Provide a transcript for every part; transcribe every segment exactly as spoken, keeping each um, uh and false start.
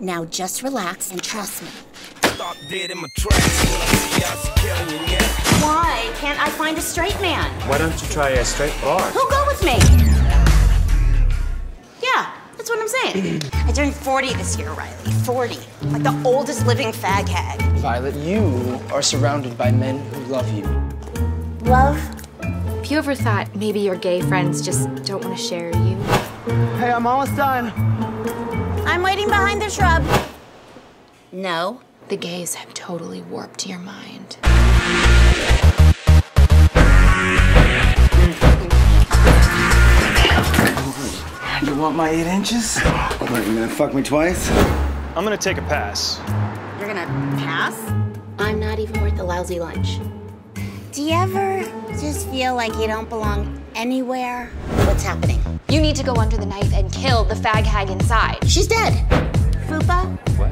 Now just relax and trust me. Why can't I find a straight man? Why don't you try a straight bar? Who'll go with me? Yeah, that's what I'm saying. I turned forty this year, Riley. forty. Like the oldest living fag hag. Violet, you are surrounded by men who love you. Love? Have you ever thought maybe your gay friends just don't want to share you? Hey, I'm almost done. I'm waiting behind the shrub. No. The gays have totally warped your mind. You want my eight inches? What, are you gonna fuck me twice? I'm gonna take a pass. You're gonna pass? I'm not even worth a lousy lunch. Do you ever just feel like you don't belong anywhere? What's happening? You need to go under the knife and kill the fag hag inside. She's dead. Fupa? What?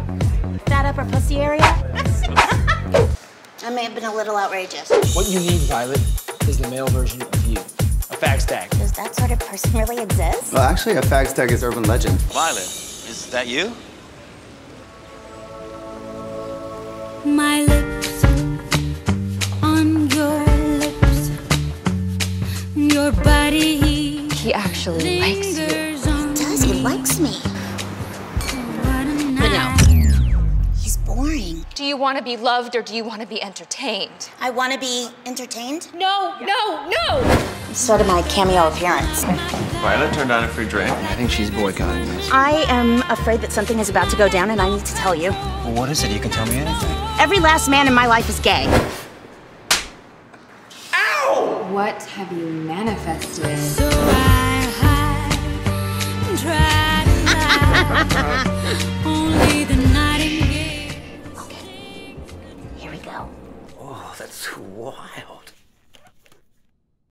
That upper pussy area? I may have been a little outrageous. What you need, Violet, is the male version of you. A fag stag. Does that sort of person really exist? Well, actually, a fag stag is urban legend. Violet, is that you? My lips on your lips, your body. He actually likes you. He does, he likes me. But no, he's boring. Do you want to be loved or do you want to be entertained? I want to be entertained? No, yeah. no, no! Sort of my cameo appearance. Violet turned down a free drink. I think she's boycotting this. I am afraid that something is about to go down and I need to tell you. Well, what is it? You can tell me anything. Every last man in my life is gay. Ow! What have you manifested? So only the nightingale. Okay, here we go. Oh, that's wild.